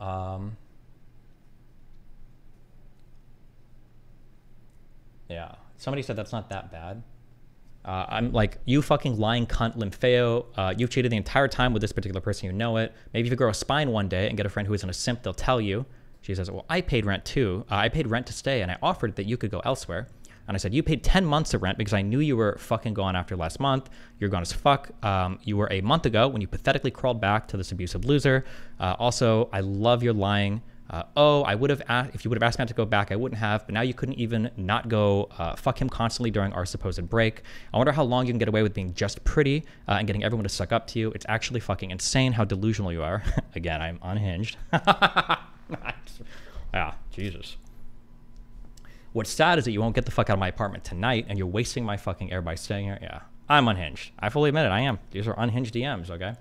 Yeah, somebody said that's not that bad. I'm like, you fucking lying cunt, Limphao. You've cheated the entire time with this particular person, you know it. Maybe if you grow a spine one day and get a friend who isn't a simp, they'll tell you. She says, well, I paid rent too. I paid rent to stay and I offered that you could go elsewhere. And I said, you paid 10 months of rent because I knew you were fucking gone after last month. You're gone as fuck. You were a month ago when you pathetically crawled back to this abusive loser. Also, I love your lying. Oh, I would have asked, if you would have asked me not to go back, I wouldn't have, but now you couldn't even not go fuck him constantly during our supposed break. I wonder how long you can get away with being just pretty and getting everyone to suck up to you. It's actually fucking insane how delusional you are. Again, I'm unhinged. Yeah, Jesus. What's sad is that you won't get the fuck out of my apartment tonight and you're wasting my fucking air by staying here. Yeah, I'm unhinged. I fully admit it, I am. These are unhinged DMs, okay?